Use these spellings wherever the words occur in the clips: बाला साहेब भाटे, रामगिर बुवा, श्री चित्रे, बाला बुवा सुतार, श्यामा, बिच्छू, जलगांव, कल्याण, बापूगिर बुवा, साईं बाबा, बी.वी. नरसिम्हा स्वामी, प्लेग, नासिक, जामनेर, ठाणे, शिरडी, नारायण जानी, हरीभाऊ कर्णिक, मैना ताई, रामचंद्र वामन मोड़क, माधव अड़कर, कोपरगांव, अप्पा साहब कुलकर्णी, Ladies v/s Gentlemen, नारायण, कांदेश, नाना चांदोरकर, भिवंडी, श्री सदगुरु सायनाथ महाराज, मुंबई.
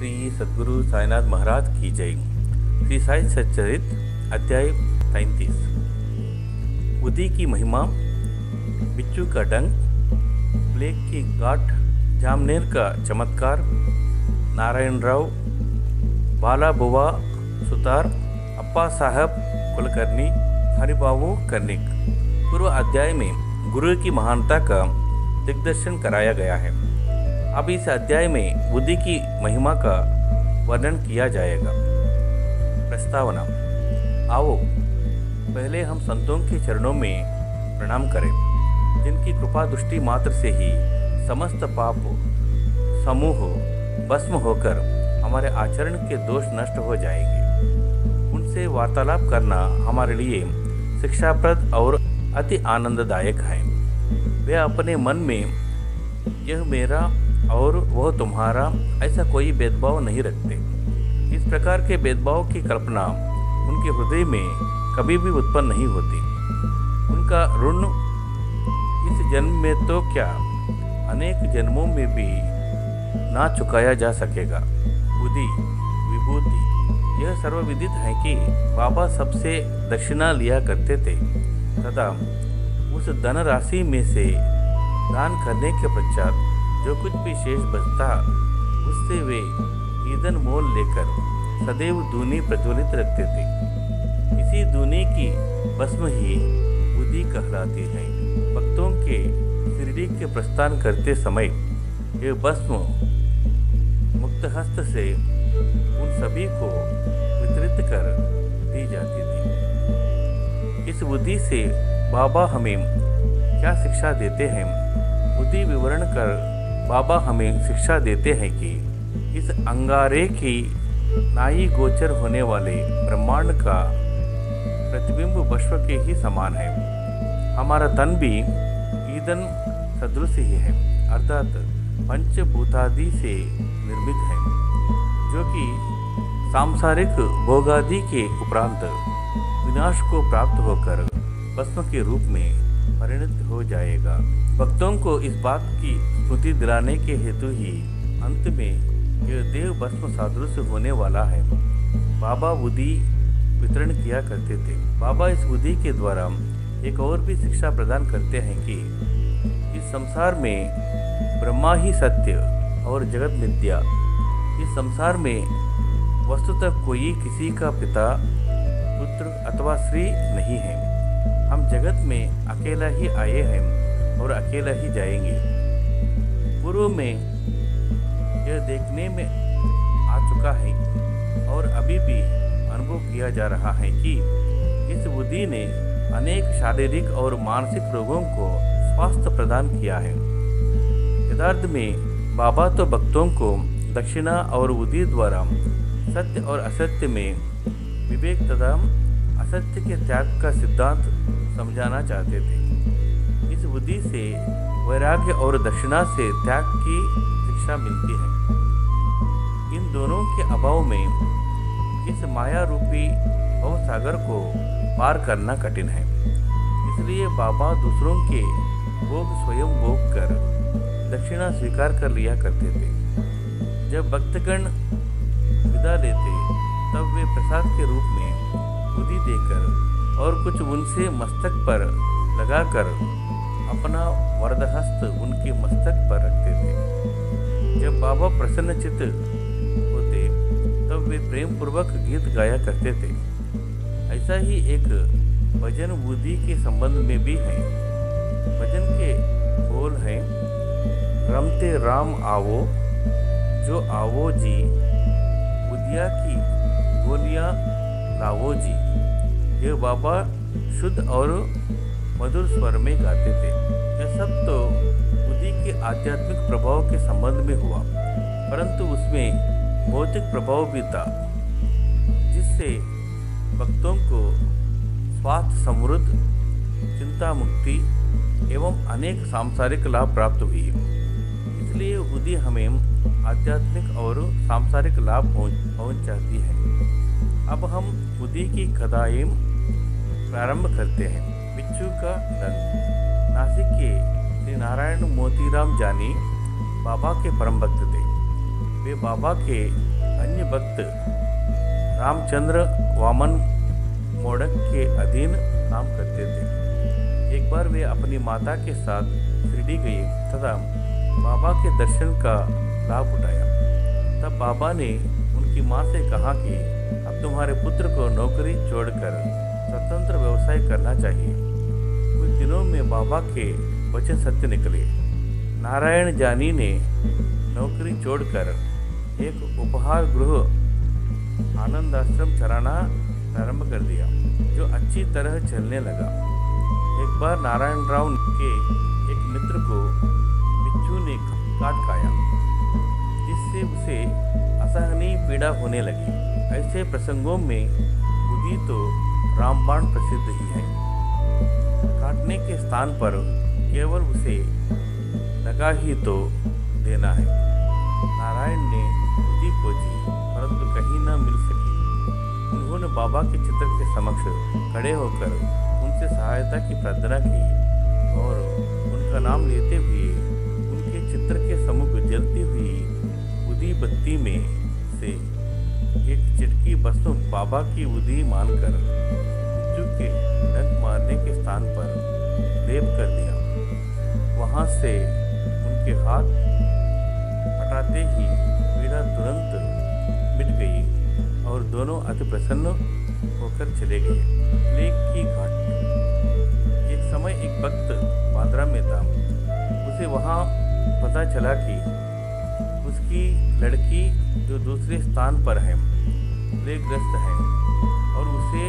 श्री सदगुरु सायनाथ महाराज की जय। श्री साई सच्चरित्र अध्याय 35। उदी की महिमा, बिच्छू का डंक, प्लेग की गाठ, जामनेर का चमत्कार, नारायण राव, बाला बुवा सुतार, अप्पा साहब कुलकर्णी, हरीभाऊ कर्णिक। पूर्व अध्याय में गुरु की महानता का दिग्दर्शन कराया गया है। अब इस अध्याय में उदी की महिमा का वर्णन किया जाएगा। प्रस्तावना। आओ पहले हम संतों के चरणों में प्रणाम करें, जिनकी कृपा दृष्टि मात्र से ही समस्त पाप समूह भस्म होकर हमारे आचरण के दोष नष्ट हो जाएंगे। उनसे वार्तालाप करना हमारे लिए शिक्षाप्रद और अति आनंददायक है। वे अपने मन में यह मेरा और वह तुम्हारा ऐसा कोई भेदभाव नहीं रखते। इस प्रकार के भेदभाव की कल्पना उनके हृदय में कभी भी उत्पन्न नहीं होती। उनका ऋण इस जन्म में तो क्या अनेक जन्मों में भी ना चुकाया जा सकेगा। उदी विभूति। यह सर्वविदित है कि बाबा सबसे दक्षिणा लिया करते थे तथा उस धन राशि में से दान करने के पश्चात जो कुछ भी शेष बचता उससे वे ईंधन मोल लेकर सदैव दूनी प्रज्वलित रखते थे। इसी दूनी की भस्म ही उदी कहलाती है। भक्तों के शिरडी के प्रस्थान करते समय ये भस्म मुक्तहस्त से उन सभी को वितरित कर दी जाती थी। इस उदी से बाबा हमें क्या शिक्षा देते हैं? उदी विवरण कर बाबा हमें शिक्षा देते हैं कि इस अंगारे की नाई गोचर होने वाले ब्रह्मांड का प्रतिबिंब विश्व के ही समान है। हमारा तन भी ईंधन सदृश ही है, अर्थात पंचभूतादि से निर्मित है, जो कि सांसारिक भोगादि के उपरांत विनाश को प्राप्त होकर भस्म के रूप में परिणत हो जाएगा। भक्तों को इस बात की स्मृति दिलाने के हेतु ही अंत में यह देव भस्म सादृश होने वाला है। बाबा उदी वितरण किया करते थे। बाबा इस उदी के द्वारा एक और भी शिक्षा प्रदान करते हैं कि इस संसार में ब्रह्मा ही सत्य और जगत मिथ्या। इस संसार में वस्तुतः कोई किसी का पिता, पुत्र अथवा श्री नहीं है। हम जगत में अकेला ही आए हैं और अकेला ही जाएंगे। पूर्व में यह देखने में आ चुका है और अभी भी अनुभव किया जा रहा है कि इस उदी ने अनेक शारीरिक और मानसिक रोगों को स्वास्थ्य प्रदान किया है। यथार्थ में बाबा तो भक्तों को दक्षिणा और उदी द्वारा सत्य और असत्य में विवेक तथा असत्य के त्याग का सिद्धांत समझाना चाहते थे। इस बुद्धि से वैराग्य और दक्षिणा से त्याग की शिक्षा मिलती है। इन दोनों के अभाव में इस माया रूपी भवसागर को पार करना कठिन है। इसलिए बाबा दूसरों के भोग स्वयं भोग कर दक्षिणा स्वीकार कर लिया करते थे। जब भक्तगण विदा लेते तब वे प्रसाद के रूप में उदी देकर और कुछ उनसे मस्तक पर लगाकर अपना वरदहस्त उनके मस्तक पर रखते थे। जब बाबा प्रसन्नचित्त होते तब वे प्रेम पूर्वक गीत गाया करते थे। ऐसा ही एक भजन उदी के संबंध में भी है। भजन के बोल हैं, रमते राम आवो जो आवो जी, उदिया की गोलियां लावो जी। ये बाबा शुद्ध और मधुर स्वर में गाते थे। यह सब तो उदी के आध्यात्मिक प्रभाव के संबंध में हुआ, परंतु उसमें भौतिक प्रभाव भी था, जिससे भक्तों को स्वास्थ्य, समृद्ध, चिंता मुक्ति एवं अनेक सांसारिक लाभ प्राप्त हुए। इसलिए उदी हमें आध्यात्मिक और सांसारिक लाभ पहुँचाती है। अब हम उदी की कथाएं प्रारंभ करते हैं। बिच्छू का डंक। नासिक के श्री नारायण मोतीराम जानी बाबा के परम भक्त थे। वे बाबा के अन्य भक्त रामचंद्र वामन मोड़क के अधीन काम करते थे। एक बार वे अपनी माता के साथ शिरडी गए तथा बाबा के दर्शन का लाभ उठाया। तब बाबा ने उनकी माँ से कहा कि अब तुम्हारे पुत्र को नौकरी छोड़कर स्वतंत्र व्यवसाय करना चाहिए। कुछ दिनों में बाबा के वचन सत्य निकले। नारायण जानी ने नौकरी छोड़कर एक उपहार गृह आनंद आश्रम चलाना प्रारंभ कर दिया, जो अच्छी तरह चलने लगा। एक बार नारायण राव के एक मित्र को बिच्छू ने काट खाया, जिससे उसे असहनीय पीड़ा होने लगी। ऐसे प्रसंगों में उदी तो रामबाण प्रसिद्ध ही है। काटने के स्थान पर केवल उसे लगा ही तो देना है। नारायण ने उदी खोजी परंतु कहीं न मिल सकी। उन्होंने बाबा के चित्र के समक्ष खड़े होकर उनसे सहायता की प्रार्थना की और उनका नाम लेते हुए उनके चित्र के सम्मुख जलती हुई उदी बत्ती में से एक चिटकी वस्तु बाबा की उदी मानकर बिच्छू के डंक मारने के स्थान पर लेप कर दिया। वहाँ से उनके हाथ हटाते ही पीड़ा तुरंत मिट गई और दोनों अति प्रसन्न होकर चले गए। प्लेग की घाटी। एक समय एक भक्त बांद्रा में था। उसे वहाँ पता चला कि उसकी लड़की जो दूसरे स्थान पर है प्लेगग्रस्त है और उसे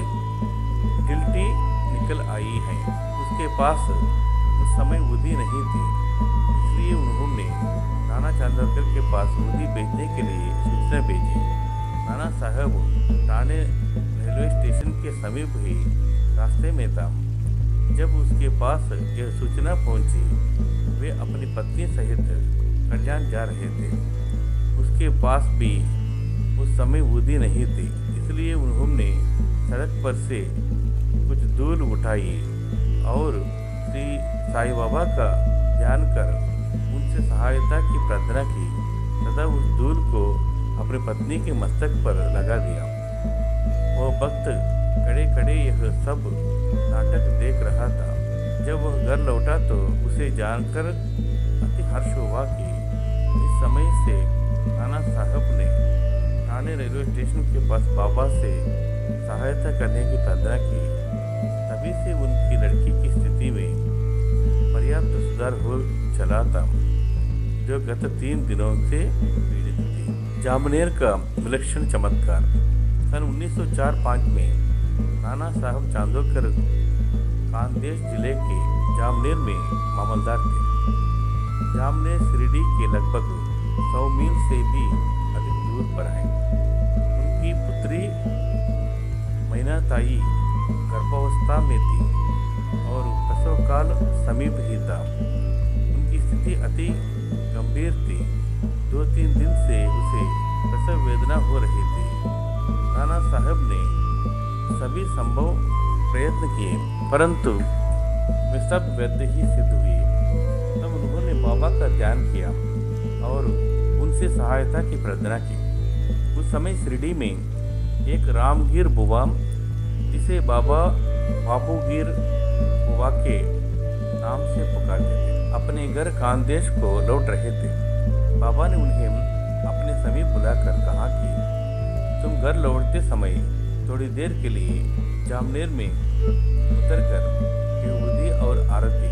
गिल्टी निकल आई है। उसके पास समय उदी नहीं थी, इसलिए उन्होंने नाना चांदोरकर के पास उदी बेचने के लिए सूचना भेजी। नाना साहब ठाणे रेलवे स्टेशन के समीप ही रास्ते में था। जब उसके पास यह सूचना पहुंची, वे अपनी पत्नी सहित कल्याण जा रहे थे। उसके पास भी उस समय उदी नहीं थी, इसलिए उन्होंने सड़क पर से कुछ धूल उठाई और श्री साई बाबा का ध्यान कर उनसे सहायता की प्रार्थना की तथा उस धूल को अपनी पत्नी के मस्तक पर लगा दिया। वो भक्त खड़े खड़े यह सब नाटक देख रहा था। जब वह घर लौटा तो उसे जानकर अति हर्ष हुआ कि इस समय से नाना साहब ने ठाणे रेलवे स्टेशन के पास बाबा से सहायता करने की प्रार्थना की। तभी से उनकी लड़की की स्थिति में पर्याप्त सुधार हो चला था, जो गत 3 दिनों से पीड़ित थी। जामनेर का विलक्षण चमत्कार। सन 1904-05 में नाना साहब चांदोरकर कांदेश जिले के जामनेर में मामलदार थे। जामनेर शिरडी के लगभग 100 मील से भी अधिक दूर पर है। उनकी पुत्री मैना ताई गर्भावस्था में थी और प्रसव काल समीप ही था। उनकी स्थिति अति गंभीर थी। 2-3 दिन से उसे प्रसव वेदना हो रही थी। नाना साहब ने सभी संभव प्रयत्न किए परंतु वे सब व्यर्थ ही सिद्ध हुए। तब उन्होंने बाबा का ध्यान किया और उनसे सहायता की प्रार्थना की। उस समय शिरडी में एक रामगिर बुवा, जिसे बाबा बापूगिर बुवा के नाम से पुकारते थे, अपने घर कांदेश को लौट रहे थे। बाबा ने उन्हें अपने समीप बुलाकर कहा कि तुम घर लौटते समय थोड़ी देर के लिए जामनेर में उतरकर उदी और आरती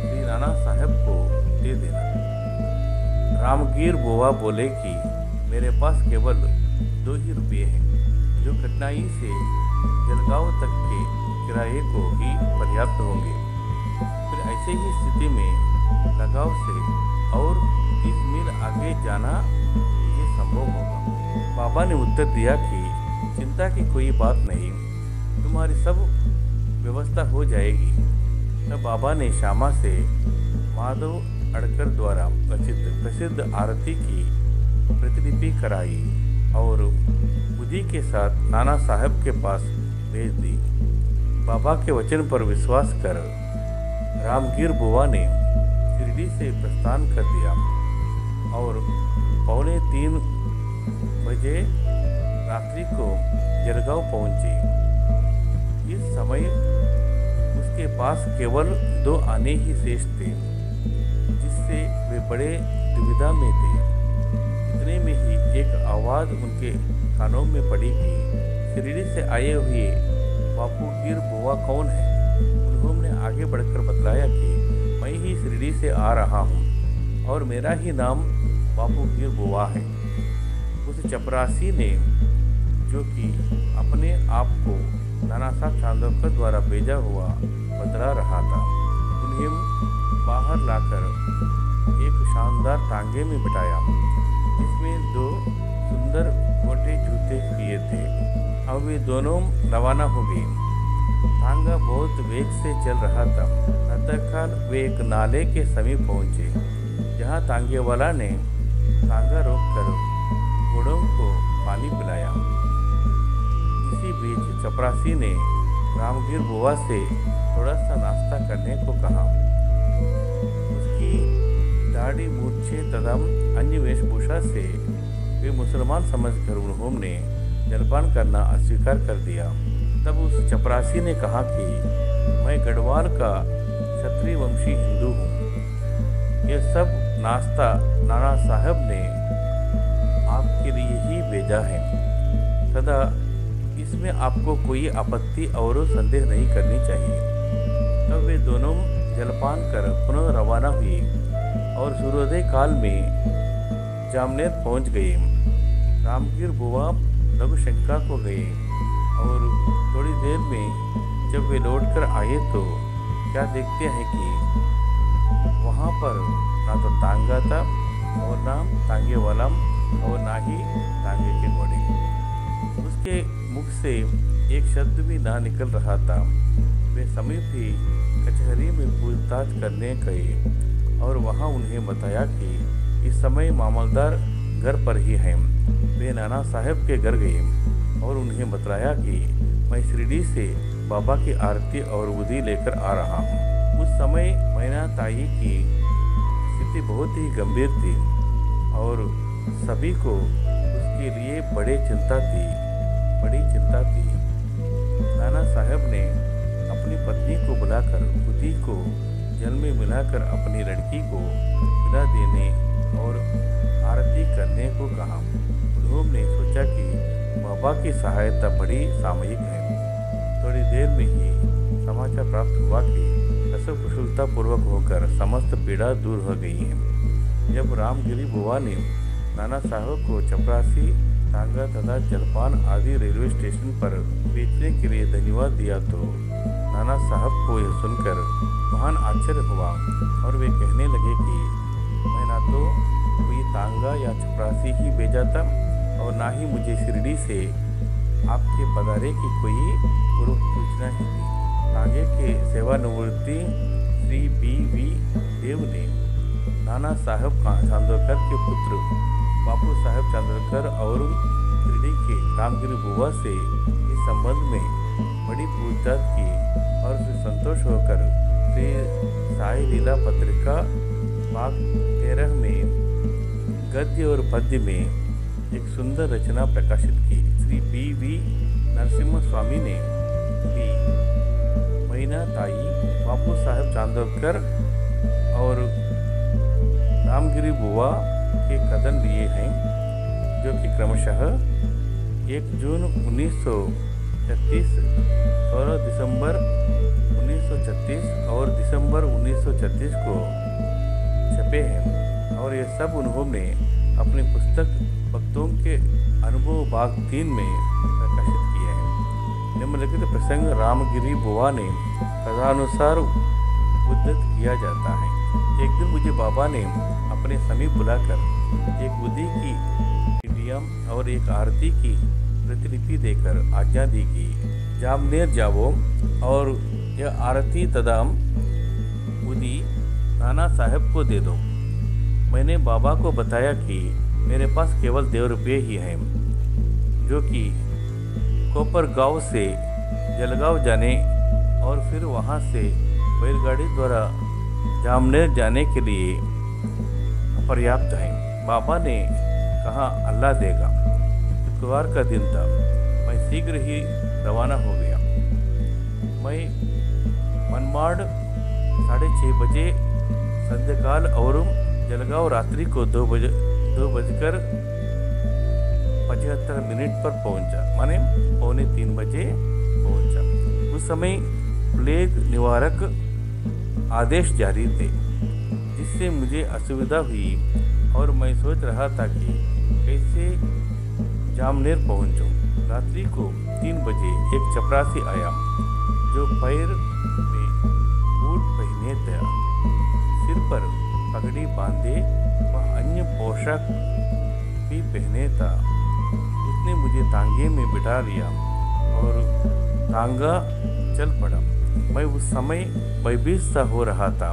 श्री नाना साहब को दे देना। रामगिर बुवा बोले कि मेरे पास केवल 2 ही रुपये हैं, जो कठिनाई से जलगांव तक के किराए को ही पर्याप्त होंगे। फिर ऐसे ही स्थिति में लगाव से और 30 मील आगे जाना ये संभव होगा। बाबा ने उत्तर दिया कि चिंता की कोई बात नहीं, तुम्हारी सब व्यवस्था हो जाएगी। तब बाबा ने श्यामा से माधव अड़कर द्वारा रचित प्रसिद्ध आरती की प्रतिलिपि कराई और उदी के साथ नाना साहब के पास भेज दी। बाबा के वचन पर विश्वास कर रामगिर बुवा ने शिरडी से प्रस्थान कर दिया और पौने 3 बजे रात्रि को जलगांव पहुंचे। इस समय उसके पास केवल 2 आने ही शेष थे, जिससे वे बड़े दुविधा में थे। इतने में ही एक आवाज़ उनके कानों में पड़ी कि शिरडी से आए हुए बापूगिर बुवा कौन है? उन्होंने आगे बढ़कर बतलाया कि मैं ही शिरडी से आ रहा हूँ और मेरा ही नाम बापूगिर बुवा है। उस चपरासी ने, जो कि अपने आप को नाना चांदोरकर द्वारा भेजा हुआ बतला रहा था, उन्हें बाहर लाकर एक शानदार टांगे में बिठाया, जिसमें 2 सुंदर मोटे जूते किए थे। अब वे दोनों रवाना हो गए। टांगा बहुत वेग से चल रहा था। अंतकाल वे एक नाले के समीप पहुंचे, जहां टांगे वाला ने टांगा रोककर घोड़ों को पानी पिलाया। इसी बीच चपरासी ने रामगिर बुवा से थोड़ा सा नाश्ता करने को कहा। उसकी दाढ़ी, मूछें तथा अन्य वेशभूषा से वे मुसलमान समझकर उन्होंने जलपान करना अस्वीकार कर दिया। तब उस चपरासी ने कहा कि मैं गढ़वाल का क्षत्रिय वंशी हिंदू हूँ। यह सब नाश्ता नाना साहब ने आपके लिए ही भेजा है, सदा इसमें आपको कोई आपत्ति और संदेह नहीं करनी चाहिए। तब वे दोनों जलपान कर पुनः रवाना हुए और सूर्योदय काल में जामनेर पहुंच गए। रामगिर बुवा लघुशंका को गए और थोड़ी देर में जब वे लौट कर आए तो क्या देखते हैं कि वहाँ पर ना तो टांगा था और ना टांगे वाला और ना ही टांगे के घोड़े। उसके मुख से एक शब्द भी ना निकल रहा था। वे समीप ही कचहरी में पूछताछ करने गए और वहां उन्हें बताया कि इस समय मामलदार घर पर ही हैं। वे नाना साहब के घर गए और उन्हें बताया कि मैं शिरडी से बाबा की आरती और उदी लेकर आ रहा हूं। उस समय मैना ताई की स्थिति बहुत ही गंभीर थी और सभी को उसके लिए बड़ी चिंता थी। नाना साहब ने अपनी पत्नी को बुलाकर उदी को जल में मिलाकर अपनी लड़की को पिला देने और आरती करने को कहा। उन्होंने सोचा कि बाबा की सहायता बड़ी सामयिक है। थोड़ी देर में ही समाचार प्राप्त हुआ कि सब कुशलतापूर्वक होकर समस्त पीड़ा दूर हो गई है। जब रामगिरी बुवा ने नाना साहब को चपरासी, टांगा तथा जलपान आदि रेलवे स्टेशन पर बेचने के लिए धन्यवाद दिया तो नाना साहब को यह सुनकर महान आश्चर्य हुआ और वे कहने लगे कि मैं ना तो कोई टांगा या चपरासी ही भेजा था और ना ही मुझे शिरडी से आपके पधारे की कोई पूर्व सूचना ही थी। टांगे के सेवानिवृत्ति श्री बी.वी. ने नाना साहब चांदोरकर के पुत्र बापू साहब चांदोरकर और शिरडी के रामगिर बुवा से इस संबंध में बड़ी पूछताछ की और फिर संतोष होकर श्री साई लीला पत्रिका भाग 13 में गद्य और पद्य में एक सुंदर रचना प्रकाशित की। श्री बी.वी. नरसिम्हा स्वामी ने भी मैना ताई, बापू साहब चांदोरकर और रामगिरी बुवा के कदम लिए हैं, जो कि क्रमशः 1 जून 1936, 16 दिसंबर 1936 और दिसंबर 1936 को छपे हैं। और ये सब उन्होंने अपनी पुस्तक भक्तों के अनुभव भाग 3 में प्रकाशित किया है। निम्नलिखित प्रसंग रामगिरी बुवा ने कथानुसार उद्धृत किया जाता है। एक दिन मुझे बाबा ने अपने समीप बुलाकर एक उदी की पीडीएम और एक आरती की प्रतिलिपि देकर आज्ञा दी कि जामनेर जावो और यह आरती तदाम उदी नाना साहब को दे दो। मैंने बाबा को बताया कि मेरे पास केवल 2 रुपये ही हैं, जो कि कोपरगांव से जलगांव जाने और फिर वहां से बैलगाड़ी द्वारा जामनेर जाने के लिए पर्याप्त है। बाबा ने कहाँ अल्लाह देगा। शुक्रवार का दिन था, मैं शीघ्र ही रवाना हो गया। मैं मनमाड़ 6:30 बजे संध्याकाल और जलगांव रात्रि को 2:75 पर पहुंचा, माने 2:45 बजे पहुंचा। उस समय प्लेग निवारक आदेश जारी थे, जिससे मुझे असुविधा हुई और मैं सोच रहा था कि कैसे जामनेर पहुंचूं। रात्रि को 3 बजे एक चपरासी आया, जो पैर में बूट पहने था, सिर पर पगड़ी बांधे व अन्य पोशाक भी पहने था। उसने मुझे तांगे में बिठा लिया और तांगा चल पड़ा। मैं उस समय भयभीत सा हो रहा था।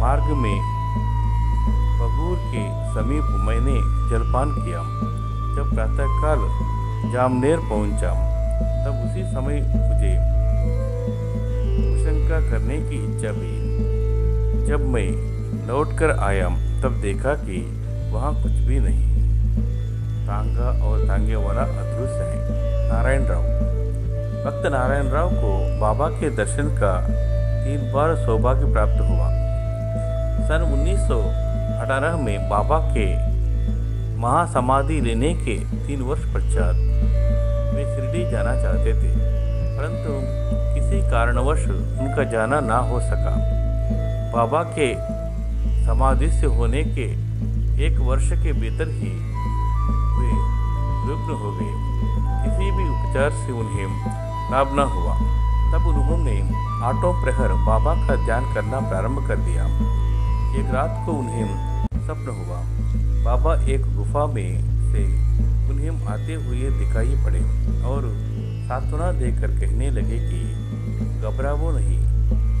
मार्ग में बगूर के समीप मैंने जलपान किया। जब प्रातःकाल जामनेर पहुंचा, तब उसी समय मुझे शंका करने की इच्छा हुई। जब मैं लौटकर आया, तब देखा कि वहाँ कुछ भी नहीं, तांगा और तांगे वाला अदृश्य है। भक्त नारायण राव को बाबा के दर्शन का 3 बार सौभाग्य प्राप्त हुआ। सन 1918 में बाबा के महासमाधि लेने के 3 वर्ष पश्चात वे शिरडी जाना चाहते थे, परंतु किसी कारणवश उनका जाना ना हो सका। बाबा के समाधि से होने के 1 वर्ष के भीतर ही रुग्ण हो गए। किसी भी उपचार से उन्हें लाभ न हुआ। तब उन्होंने आठों प्रहर बाबा का ध्यान करना प्रारंभ कर दिया। एक रात को उन्हें सपना हुआ, बाबा एक गुफा में से उन्हें आते हुए दिखाई पड़े और सांत्वना देकर कहने लगे कि घबराओ नहीं,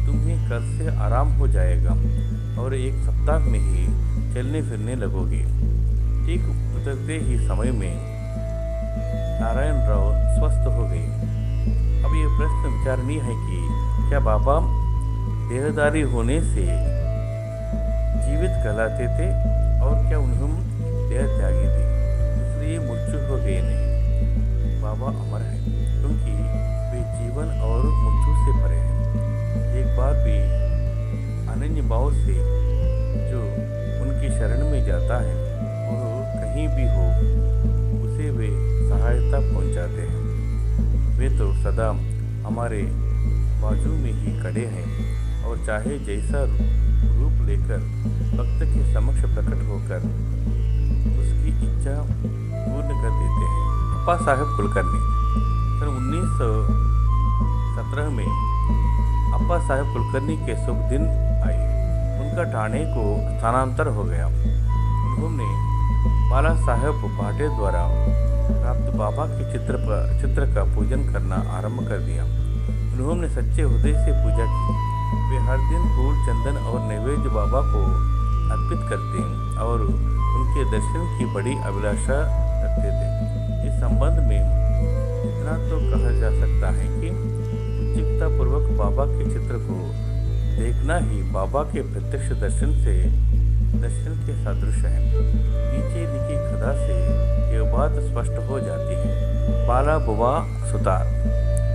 तुम्हें कल से आराम हो जाएगा और 1 सप्ताह में ही चलने फिरने लगोगे। ठीक उतरते ही समय में नारायण राव स्वस्थ हो गए। अब ये प्रश्न विचारणीय है कि क्या बाबा देहधारी होने से जीवित कहलाते थे और क्या उन्हें देह त्यागी थी, इसलिए मृत्यु हो गए? नहीं, बाबा अमर है, क्योंकि वे जीवन और मृत्यु से परे हैं। एक बार भी अनन्य भाव से जो उनकी शरण में जाता है, वो कहीं भी हो उसे वे सहायता पहुंचाते हैं। वे तो सदा हमारे बाजू में ही खड़े हैं और चाहे जैसा रूप लेकर भक्त के समक्ष प्रकट होकर उसकी इच्छा पूर्ण कर देते हैं। अप्पा साहब कुलकर्णी। सन 1917 में अप्पा साहब कुलकर्णी के शुभ दिन आए। उनका ठाणे को स्थानांतर हो गया। उन्होंने बाला साहेब भाटे द्वारा प्राप्त बाबा के चित्र का पूजन करना आरंभ कर दिया। उन्होंने सच्चे हृदय से पूजा की। वे हर दिन फूल, चंदन और नैवेद्य बाबा को अर्पित करते और उनके दर्शन की बड़ी अभिलाषा रखते थे। इस संबंध में इतना तो कहा जा सकता है कि उत्सुकतापूर्वक बाबा के चित्र को देखना ही बाबा के प्रत्यक्ष दर्शन के सदृश है। नीचे लिखी कथा से यह बात स्पष्ट हो जाती है। बाला बुवा सुतार।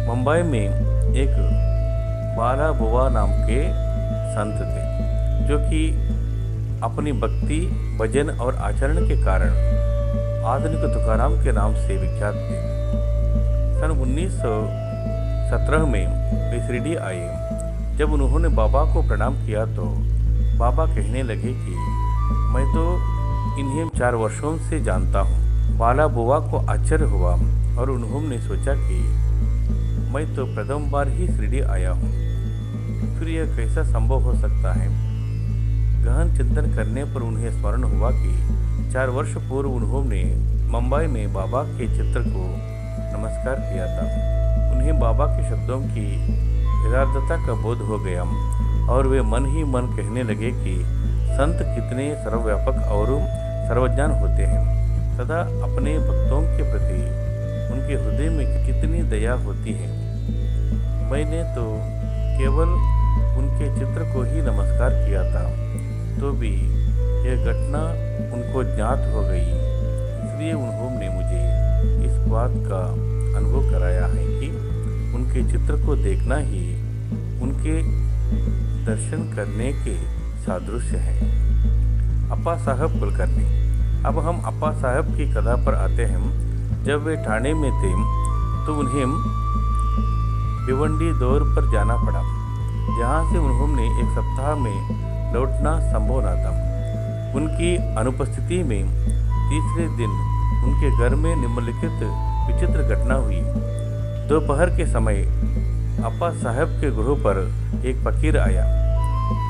मुंबई में एक बाला बुवा नाम के संत थे, जो कि अपनी भक्ति, भजन और आचरण के कारण आधुनिक तुकाराम के नाम से विख्यात थे। सन 1917 में वे शिरडी आए। जब उन्होंने बाबा को प्रणाम किया तो बाबा कहने लगे कि मैं तो इन्हें 4 वर्षों से जानता हूँ। बाला बुवा को आश्चर्य हुआ और उन्होंने सोचा कि मैं तो प्रथम बार ही शिरडी आया हूँ, फिर यह कैसा संभव हो सकता है। गहन चिंतन करने पर उन्हें स्मरण हुआ कि 4 वर्ष पूर्व उन्होंने मुंबई में बाबा के चित्र को नमस्कार किया था। उन्हें बाबा के शब्दों की यथार्थता का बोध हो गया और वे मन ही मन कहने लगे कि संत कितने सर्वव्यापक और सर्वज्ञान होते हैं। सदा अपने भक्तों के प्रति उनके हृदय में कितनी दया होती है। मैंने तो केवल उनके चित्र को ही नमस्कार किया था, तो भी यह घटना उनको ज्ञात हो गई। इसलिए उन्होंने मुझे इस बात का अनुभव कराया है कि उनके चित्र को देखना ही उनके दर्शन करने के सादृश्य है। अप्पा साहब कुलकर्णी। अब हम अप्पा साहब की कथा पर आते हैं। जब वे ठाणे में थे तो उन्हें भिवंडी दौर पर जाना पड़ा, जहाँ से उन्होंने एक सप्ताह में लौटना संभव न था। उनकी अनुपस्थिति में तीसरे दिन उनके घर में निम्नलिखित विचित्र घटना हुई। दोपहर के समय अप्पा साहब के गृह पर एक फकीर आया,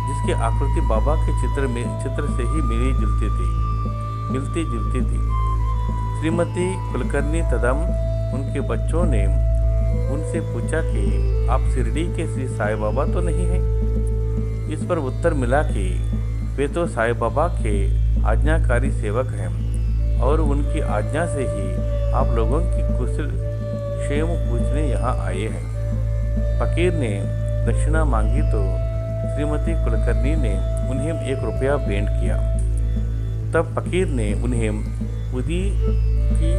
जिसकी आकृति बाबा के चित्र से ही मिलती जुलती थी। श्रीमती कुलकर्णी तदम उनके बच्चों ने उनसे पूछा कि आप शिरडी के श्री साई बाबा तो नहीं हैं? इस पर उत्तर मिला कि वे तो साई बाबा के आज्ञाकारी सेवक हैं और उनकी आज्ञा से ही आप लोगों की कुशल क्षेम पूछने यहाँ आए हैं। फकीर ने दक्षिणा मांगी तो श्रीमती कुलकर्णी ने उन्हें 1 रुपया भेंट किया। तब फकीर ने उन्हें उदी की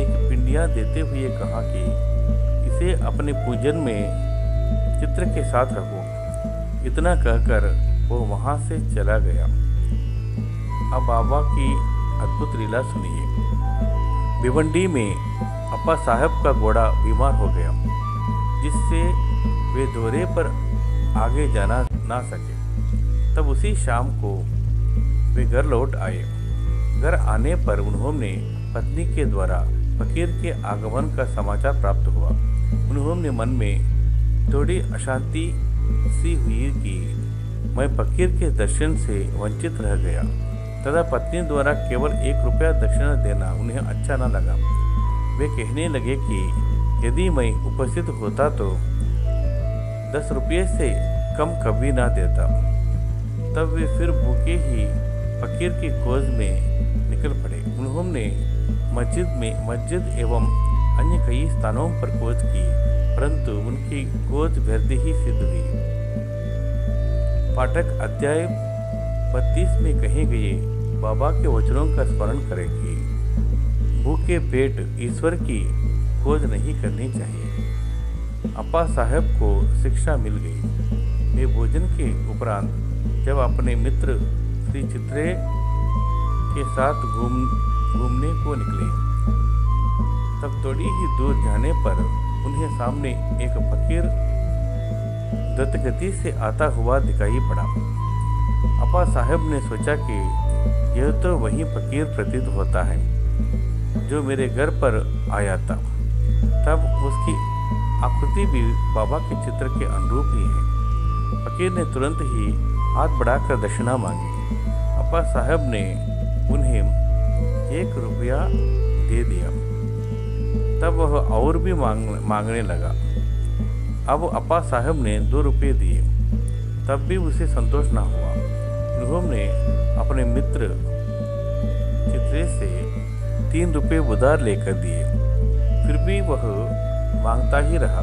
एक पिंडिया देते हुए कहा कि इसे अपने पूजन में चित्र के साथ रखो। इतना कहकर वो वहाँ से चला गया। अब बाबा की अद्भुत लीला सुनिए। भिवंडी में अप्पा साहब का घोड़ा बीमार हो गया, जिससे वे दौरे पर आगे जाना ना सके। तब उसी शाम को वे घर लौट आए। घर आने पर उन्होंने पत्नी के द्वारा फकीर के आगमन का समाचार प्राप्त हुआ। उन्होंने मन में थोड़ी अशांति सी हुई कि मैं फकीर के दर्शन से वंचित रह गया तथा पत्नी द्वारा केवल 1 रुपया दक्षिणा देना उन्हें अच्छा न लगा। वे कहने लगे कि यदि मैं उपस्थित होता तो 10 रुपये से कम कभी ना देता। तब वे फिर भूखे ही फकीर की खोज में निकल पड़े। उन्होंने मस्जिद एवं अन्य कई स्थानों पर खोज की, परंतु उनकी खोज व्यर्थ ही सिद्ध हुई। पाठक अध्याय 32 में कहे गए बाबा के वचनों का स्मरण करें कि भूखे पेट ईश्वर की खोज नहीं करनी चाहिए। अप्पा साहब को शिक्षा मिल गई। वे भोजन के उपरांत जब अपने मित्र श्री चित्रे के साथ घूमने को निकले, तब थोड़ी ही दूर जाने पर उन्हें सामने एक फकीर द्रुतगति से आता हुआ दिखाई पड़ा। अप्पा साहब ने सोचा कि यह तो वही फकीर प्रतीत होता है जो मेरे घर पर आया था। तब उसकी आकृति भी बाबा के चित्र के अनुरूप ही है। फकीर ने तुरंत ही हाथ बढ़ाकर दक्षिणा मांगी। अप्पा साहब ने उन्हें 1 रुपया दे दिया। तब वह और भी मांगने लगा। अब अप्पा साहब ने 2 रुपये दिए, तब भी उसे संतोष ना हुआ। उन्होंने अपने मित्र चित्रे से 3 रुपये उधार लेकर दिए, फिर भी वह मांगता ही रहा।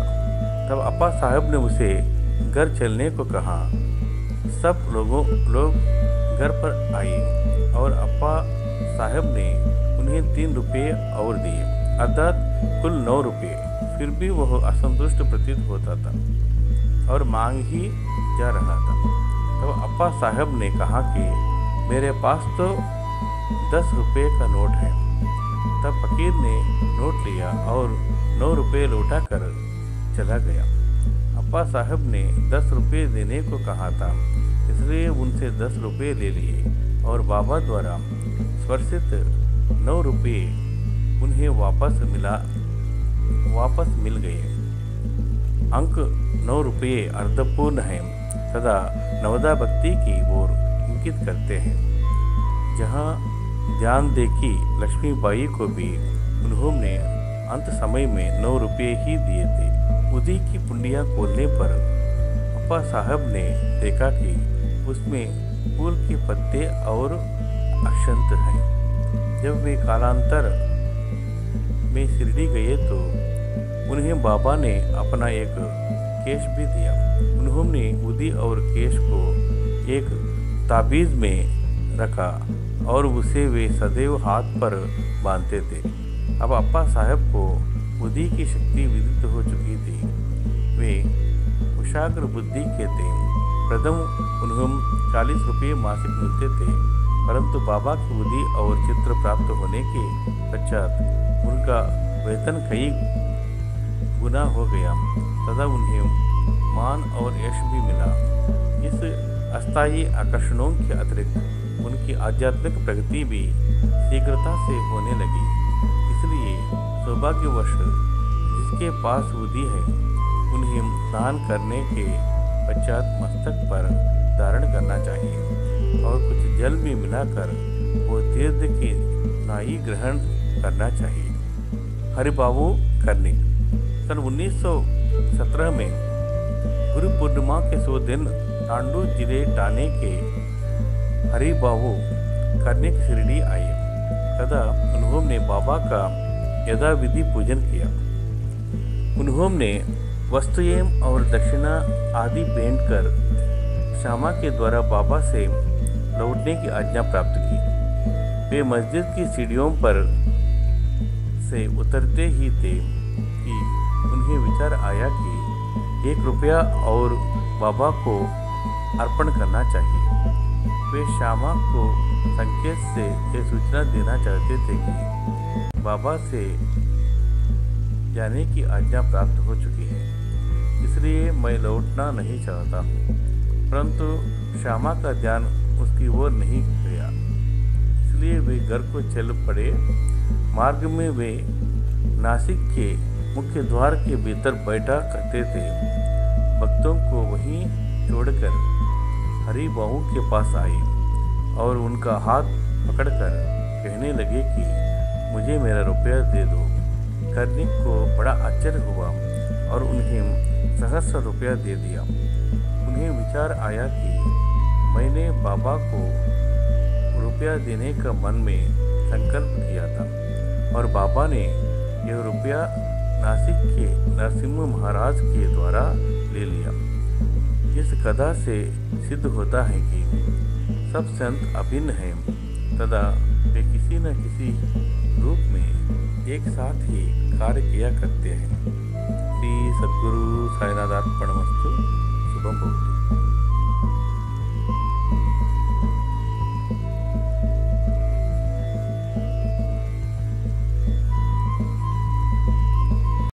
तब अप्पा साहब ने उसे घर चलने को कहा। सब लोग घर पर आए और अप्पा साहब ने उन्हें 3 रुपये और दिए, अर्थात कुल 9 रुपये। फिर भी वह असंतुष्ट प्रतीत होता था और मांग ही जा रहा था। तब अप्पा साहब ने कहा कि मेरे पास तो 10 रुपये का नोट है। तब फकीर ने नोट लिया और 9 रुपये लौटा कर चला गया। अप्पा साहब ने 10 रुपये देने को कहा था, इसलिए उनसे 10 रुपये ले लिए और बाबा द्वारा स्पर्शित 9 रुपये उन्हें वापस मिल गए। अंक 9 रुपये अर्धपूर्ण हैं तथा नवदा भक्ति की ओर इंगित करते हैं। जहाँ ध्यान दे कि लक्ष्मी बाई को भी उन्होंने अंत समय में 9 रुपये ही दिए थे। उदी की पुंडिया खोलने पर अप्पा साहब ने देखा कि उसमें फूल के पत्ते और अक्षंत हैं। जब वे कालांतर में शिरडी गए तो उन्हें बाबा ने अपना एक केश भी दिया। उन्होंने उदी और केश को एक ताबीज में रखा और उसे वे सदैव हाथ पर बांधते थे। अब अप्पा साहब को उदी की शक्ति विदित हो चुकी थी। वे कुशाग्र बुद्धि के थे। प्रथम उन्हें 40 रुपये मासिक मिलते थे, परंतु बाबा की उदी और चित्र प्राप्त होने के पश्चात उनका वेतन कई गुना हो गया तथा उन्हें मान और यश भी मिला। इस अस्थायी आकर्षणों के अतिरिक्त उनकी आध्यात्मिक प्रगति भी शीघ्रता से होने लगी। इसलिए सौभाग्यवश जिसके पास उदी है उन्हें दान करने के पश्चात मस्तक पर धारण करना चाहिए और कुछ जल भी मिलाकर वो तीर्थ की नाई ग्रहण करना चाहिए। हरीभाऊ कर्णिक सन 1917 में गुरु पूर्णिमा के 100 दिन तांडू जिले ठाणे के हरीभाऊ कर्णिक शिरडी आए तथा उन्होंने बाबा का यथाविधि पूजन किया। उन्होंने वस्तुएं और दक्षिणा आदि भेंट कर श्यामा के द्वारा बाबा से लौटने की आज्ञा प्राप्त की। वे मस्जिद की सीढ़ियों पर से उतरते ही थे कि उन्हें विचार आया कि 1 रुपया और बाबा को अर्पण करना चाहिए। वे श्यामा को संकेत से यह सूचना देना चाहते थे कि बाबा से जाने की आज्ञा प्राप्त हो चुकी है, इसलिए मैं लौटना नहीं चाहता। परंतु श्यामा का ध्यान उसकी ओर नहीं गया, इसलिए वे घर को चल पड़े। मार्ग में वे नासिक के मुख्य द्वार के भीतर बैठा करते थे। भक्तों को वहीं छोड़कर हरीभाऊ के पास आए और उनका हाथ पकड़कर कहने लगे कि मुझे मेरा रुपया दे दो। कर्णिक को बड़ा आश्चर्य हुआ और उन्हें 1000 रुपया दे दिया। उन्हें विचार आया कि मैंने बाबा को रुपया देने का मन में संकल्प किया था और बाबा ने यह रुपया नासिक के नरसिम्हा महाराज के द्वारा ले लिया। इस कथा से सिद्ध होता है कि सब संत अभिन्न हैं तथा वे किसी न किसी रूप में एक साथ ही कार्य किया करते हैं। श्री सदगुरु सायनाथ महाराज।